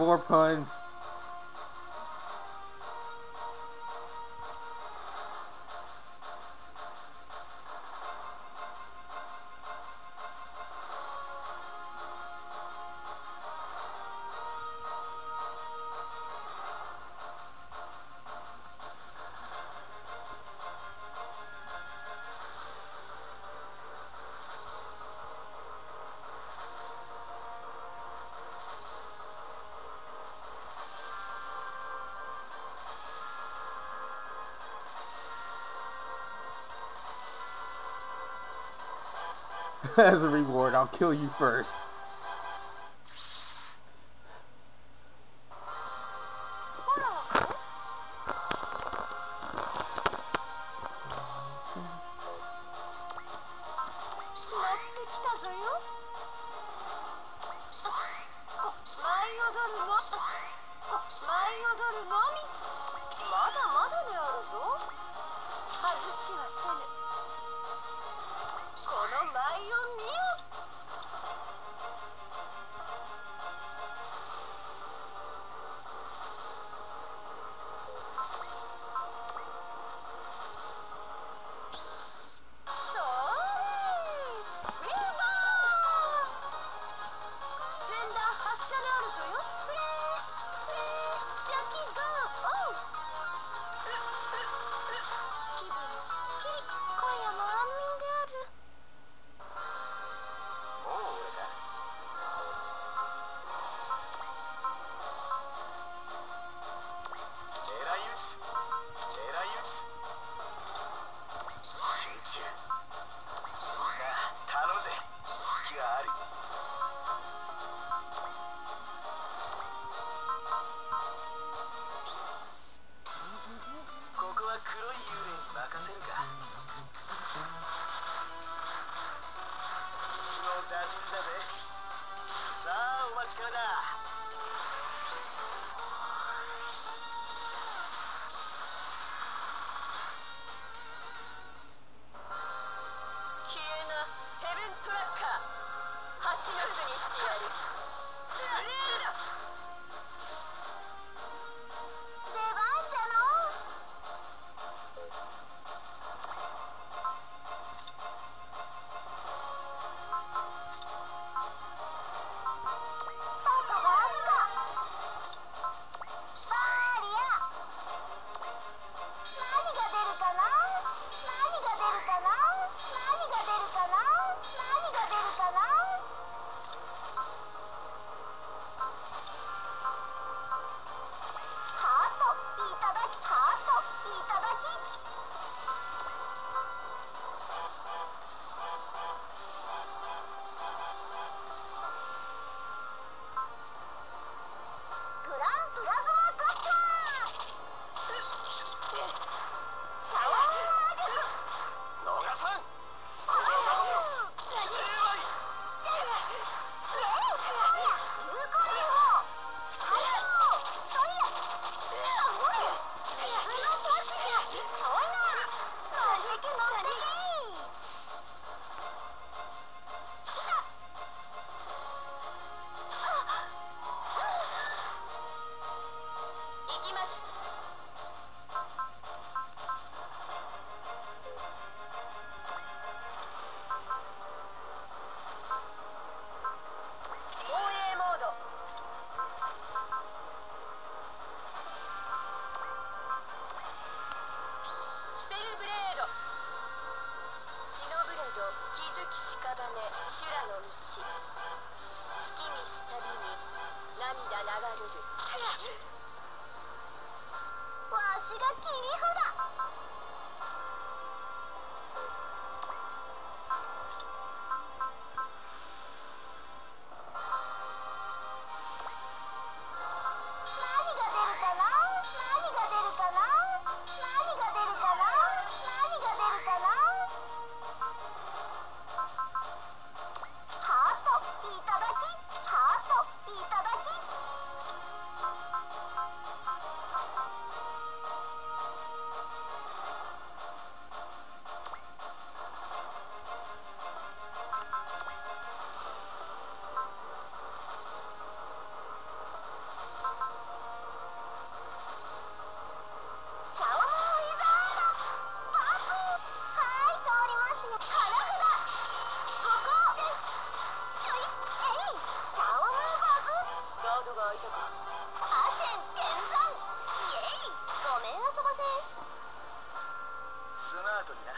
More puns. As a reward, I'll kill you first. ートにな。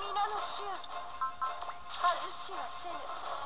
皆の衆、外しはせぬ。